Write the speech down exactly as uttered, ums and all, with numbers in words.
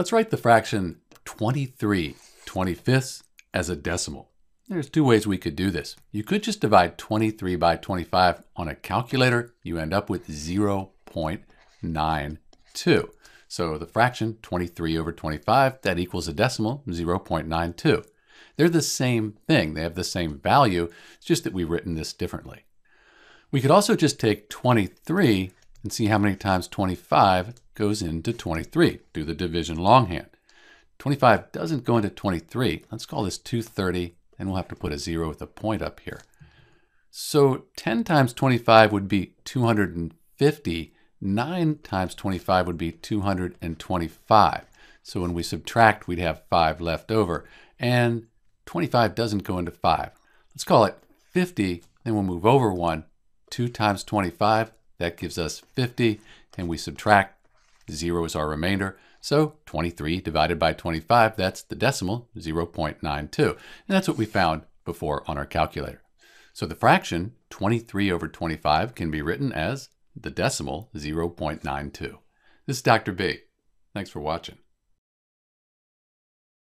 Let's write the fraction twenty-three twenty-fifths as a decimal. There's two ways we could do this. You could just divide twenty-three by twenty-five on a calculator. You end up with zero point nine two. So the fraction twenty-three over twenty-five, that equals a decimal, zero point nine two. They're the same thing. They have the same value. It's just that we've written this differently. We could also just take twenty-three and see how many times twenty-five goes into twenty-three. Do the division longhand. twenty-five doesn't go into twenty-three. Let's call this two thirty, and we'll have to put a zero with a point up here. So ten times twenty-five would be two hundred fifty. nine times twenty-five would be two hundred twenty-five. So when we subtract, we'd have five left over. And twenty-five doesn't go into five. Let's call it fifty, and we'll move over one. two times twenty-five, that gives us fifty, and we subtract. zero is our remainder. So twenty-three divided by twenty-five, that's the decimal, zero point nine two. And that's what we found before on our calculator. So the fraction twenty-three over twenty-five can be written as the decimal, zero point nine two. This is Doctor B. Thanks for watching.